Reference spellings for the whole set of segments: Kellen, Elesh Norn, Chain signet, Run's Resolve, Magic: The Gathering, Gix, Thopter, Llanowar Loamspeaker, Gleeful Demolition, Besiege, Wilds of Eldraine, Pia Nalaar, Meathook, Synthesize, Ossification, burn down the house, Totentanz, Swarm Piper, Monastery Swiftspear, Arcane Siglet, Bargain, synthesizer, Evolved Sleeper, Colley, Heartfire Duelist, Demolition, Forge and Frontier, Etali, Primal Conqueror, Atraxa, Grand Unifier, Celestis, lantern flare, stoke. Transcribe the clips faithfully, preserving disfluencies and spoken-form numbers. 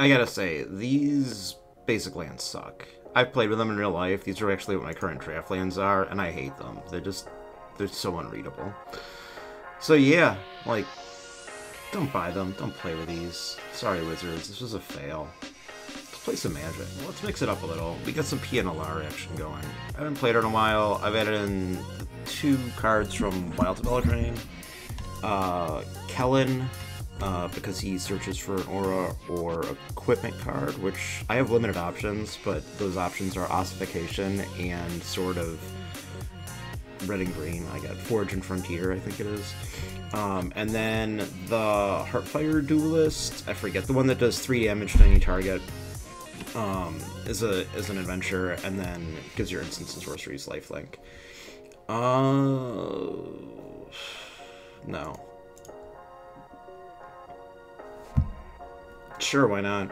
I gotta say, these basic lands suck. I've played with them in real life. These are actually what my current draft lands are, and I hate them. They're just, they're so unreadable. So yeah, like, don't buy them. Don't play with these. Sorry, Wizards. This was a fail. Let's play some Magic. Let's mix it up a little. We got some Pia Nalaar action going. I haven't played her in a while. I've added in two cards from Wilds of Eldraine. Uh, Kellen, uh, because he searches for an aura or equipment card, which I have limited options, but those options are Ossification and sort of red and green. I got Forge and Frontier, I think it is. Um, and then the Heartfire Duelist, I forget, the one that does three damage to any target, um, is a is an adventure, and then gives your instants and sorceries lifelink. Uh, no. Sure, why not?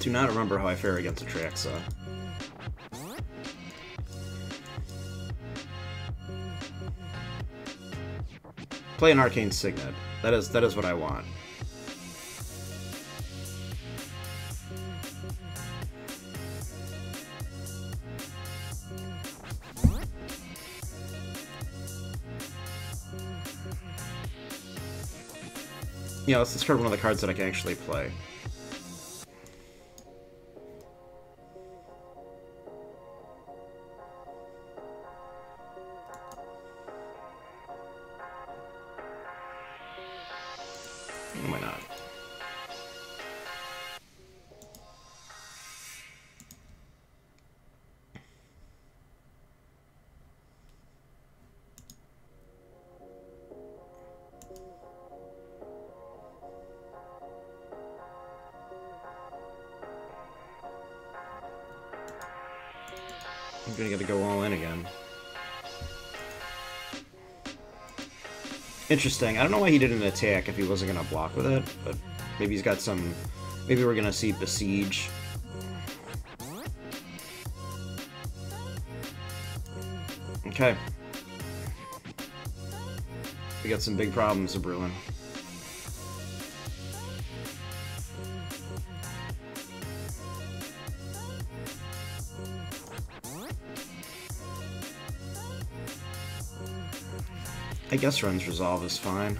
Do not remember how I fare against Atraxa. Play an Arcane Signet. That is that is what I want. Yeah, let's discard one of the cards that I can actually play. I'm gonna gotta go all in again. Interesting. I don't know why he didn't attack if he wasn't gonna block with it, but maybe he's got some. Maybe we're gonna see Besiege. Okay. We got some big problems a-brewing. I guess Run's Resolve is fine.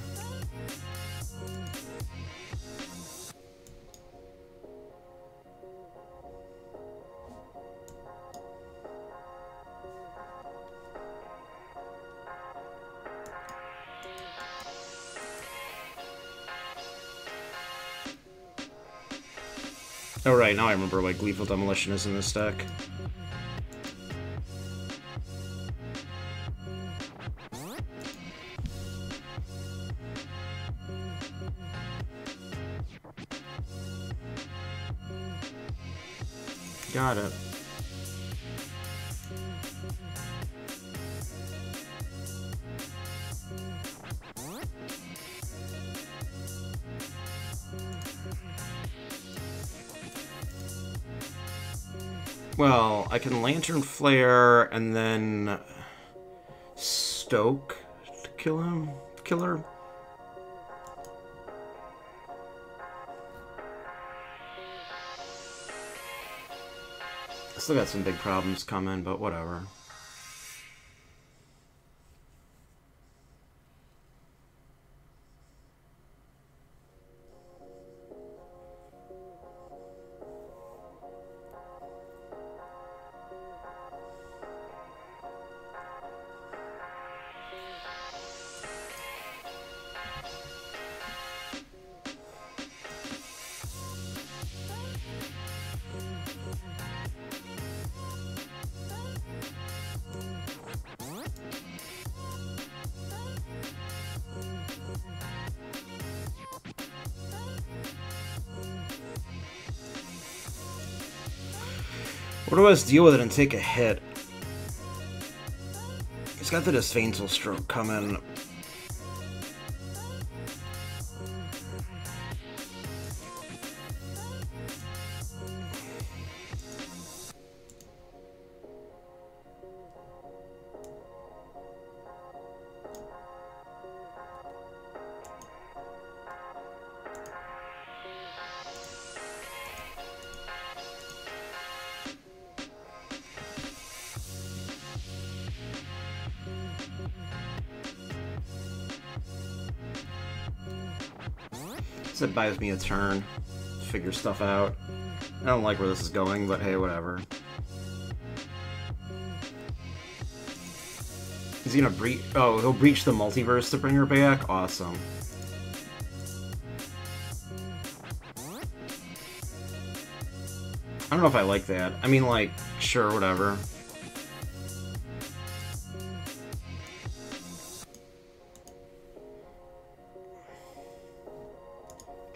Oh right, now I remember why Gleeful Demolition is in this deck. Got it. Well, I can Lantern Flare and then Stoke to kill him. Kill her. Still got some big problems coming, but whatever. Or do I just deal with it and take a hit? He's got the Disdainful Stroke coming. So it buys me a turn to figure stuff out. I don't like where this is going, but hey, whatever. Is he gonna breach? Oh, he'll breach the multiverse to bring her back? Awesome. I don't know if I like that. I mean, like, sure, whatever.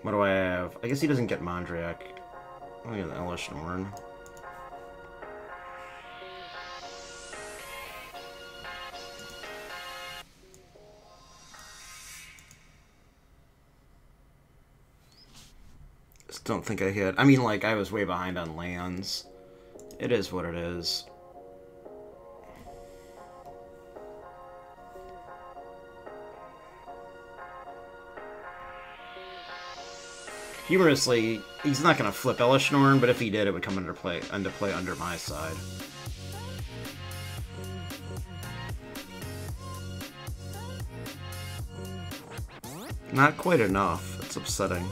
What do I have? I guess he doesn't get Mondrian. I'll get an Elesh Norn. Don't think I hit. I mean, like, I was way behind on lands. It is what it is. Humorously, he's not going to flip Elesh Norn, but if he did, it would come into play, into play under my side. Not quite enough. It's upsetting.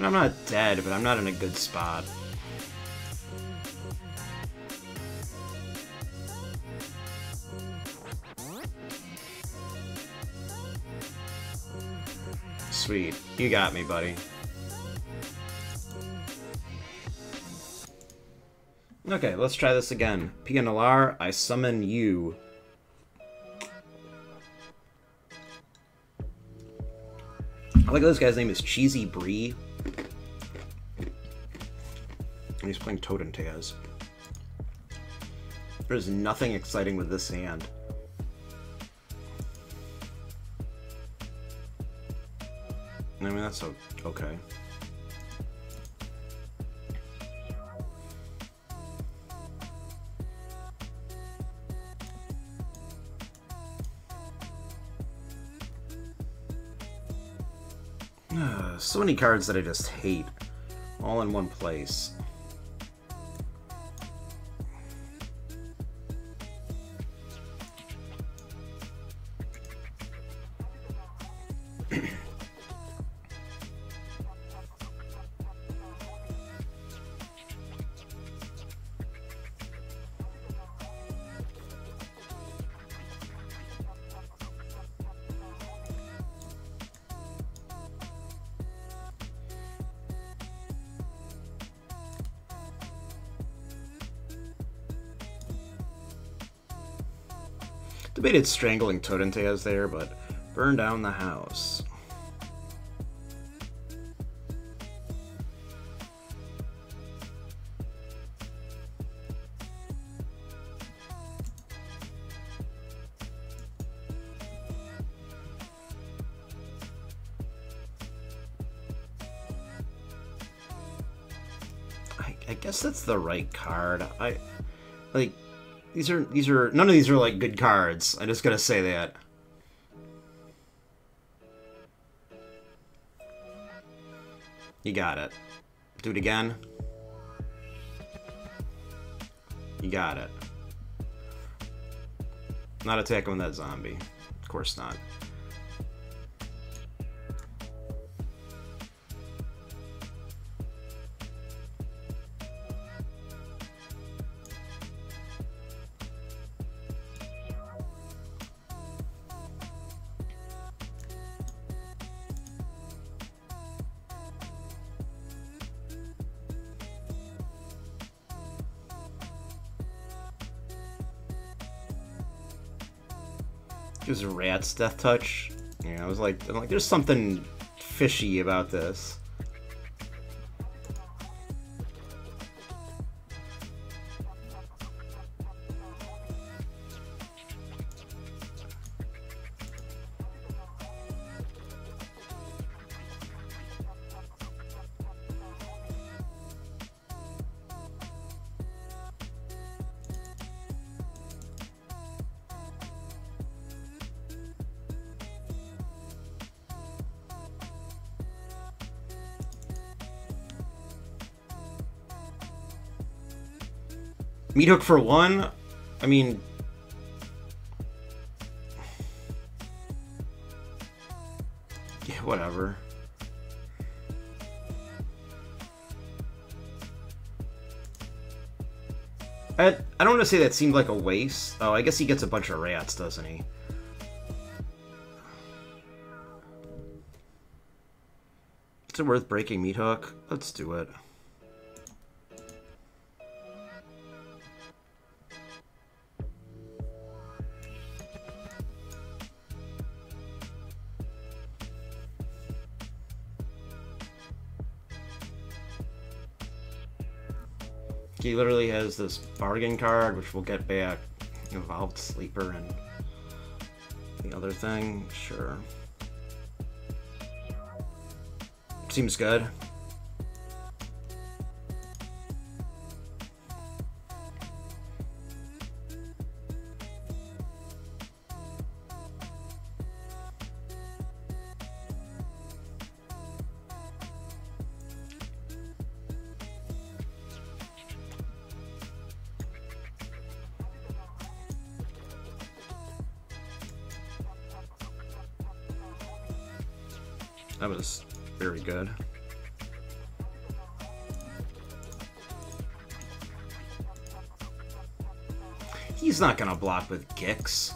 I'm not dead, but I'm not in a good spot. Sweet. You got me, buddy. Okay, let's try this again. Pia Nalaar, I summon you. I like this guy's name is Cheesy Bree. He's playing Totentanz. There's nothing exciting with this hand. I mean, that's okay. So many cards that I just hate, all in one place. Debated strangling Totentanz there, but burn down the house. I, I guess that's the right card. I like. These are, these are, none of these are, like, good cards. I just gotta say that. You got it. Do it again. You got it. Not attacking that zombie. Of course not. Just rat's death touch. Yeah, I was like, I'm like, there's something fishy about this. Meathook for one? I mean, I, I don't want to say that seemed like a waste. Oh, I guess he gets a bunch of rats, doesn't he? Is it worth breaking Meathook? Let's do it. He literally has this bargain card, which we'll get back. Evolved Sleeper and the other thing. Sure. Seems good. That was very good. He's not gonna block with Gix.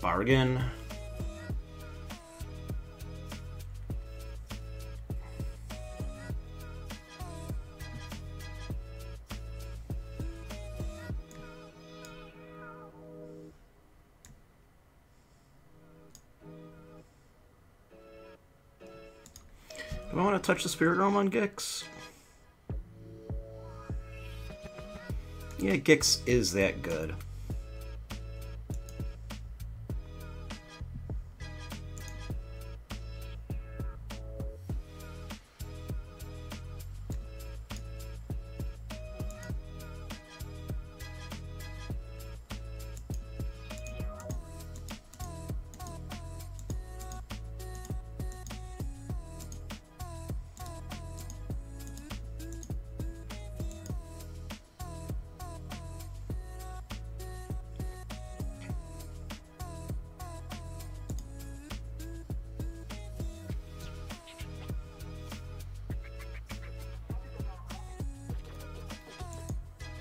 Bargain. Do I want to touch the spirit realm on Gix? Yeah, Gix is that good.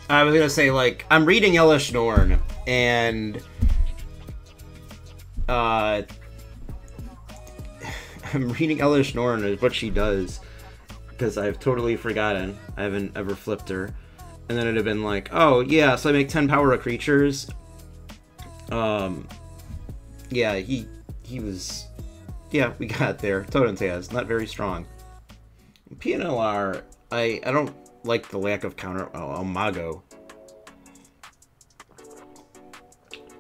I was gonna say, like, I'm reading Elesh Norn, and uh, I'm reading Elesh Norn is what she does, because I've totally forgotten. I haven't ever flipped her, and then it'd have been like, oh yeah, so I make ten power of creatures. Um, yeah, he he was, yeah, we got there. Totentanz, not very strong. Pia Nalaar, I I don't. Like the lack of counter. Oh, El Mago.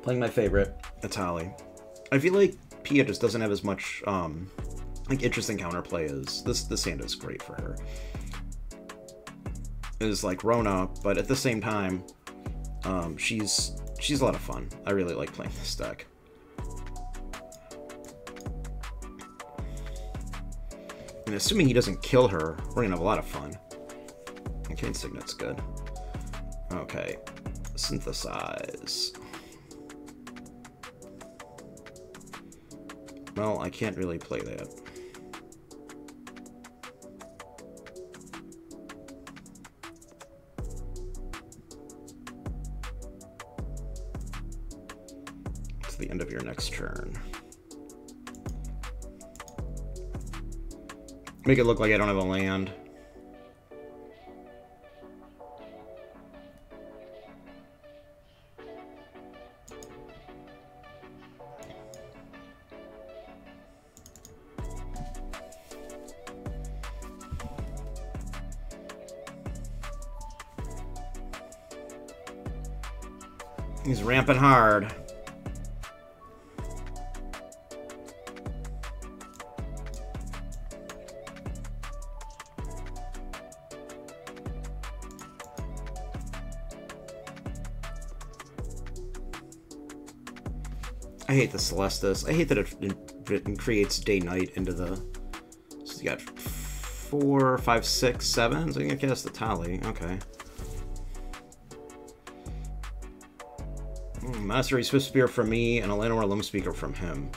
Playing my favorite, Etali. I feel like Pia just doesn't have as much um, like interesting counterplay as this. This hand is great for her. It is like Rona, but at the same time, um, she's she's a lot of fun. I really like playing this deck. And assuming he doesn't kill her, we're gonna have a lot of fun. Chain signet's good. Okay. Synthesize. Well, I can't really play that. It's the end of your next turn. Make it look like I don't have a land. He's ramping hard. I hate the Celestis. I hate that it creates day-night into the... So you got four, five, six, seven. So I'm going to cast the Etali. Okay. Mm, Monastery Swiftspear from me and a Llanowar Loamspeaker from him.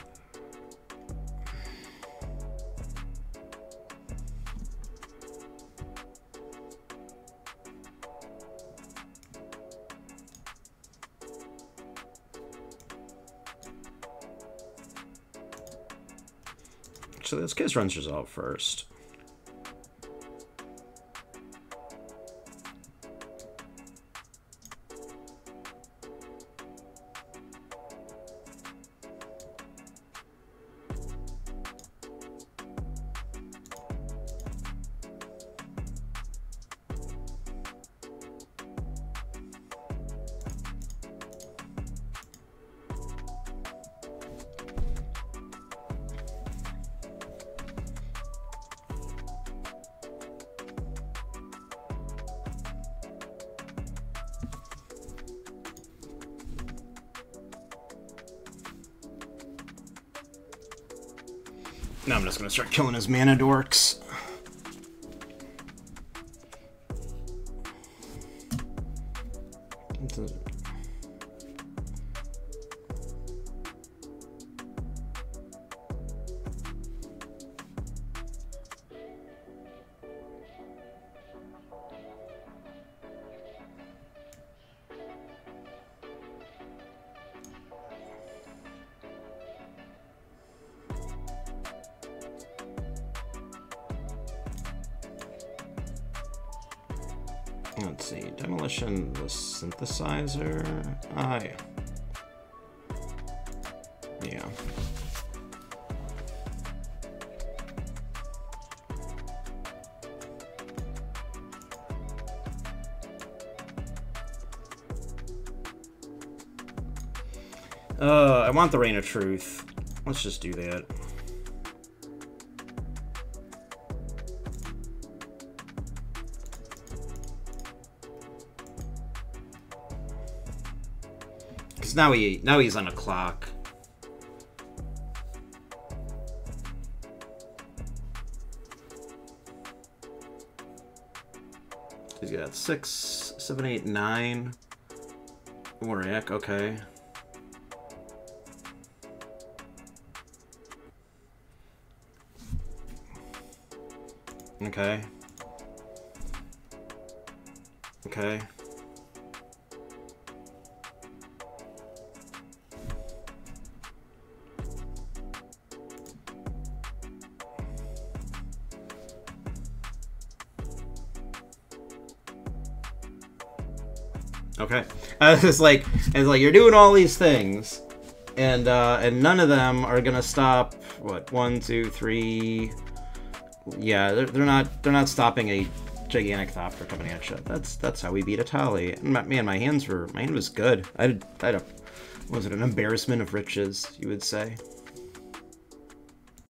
So let's cast Run's Resolve first. Now I'm just going to start killing his mana dorks. Let's see, Demolition, the Synthesizer, ah, yeah. Yeah. Uh, I want the Reign of Truth. Let's just do that. Now he now he's on a clock. He's got six, seven, eight, nine. Warwick, okay. Okay. Okay. Okay, I was just like, it's like you're doing all these things, and uh, and none of them are gonna stop. What one, two, three? Yeah, they're, they're not they're not stopping a gigantic Thopter coming at you. That's that's how we beat Etali. And my, man, my hands were my hand was good. I did, I had a, was it an embarrassment of riches, you would say.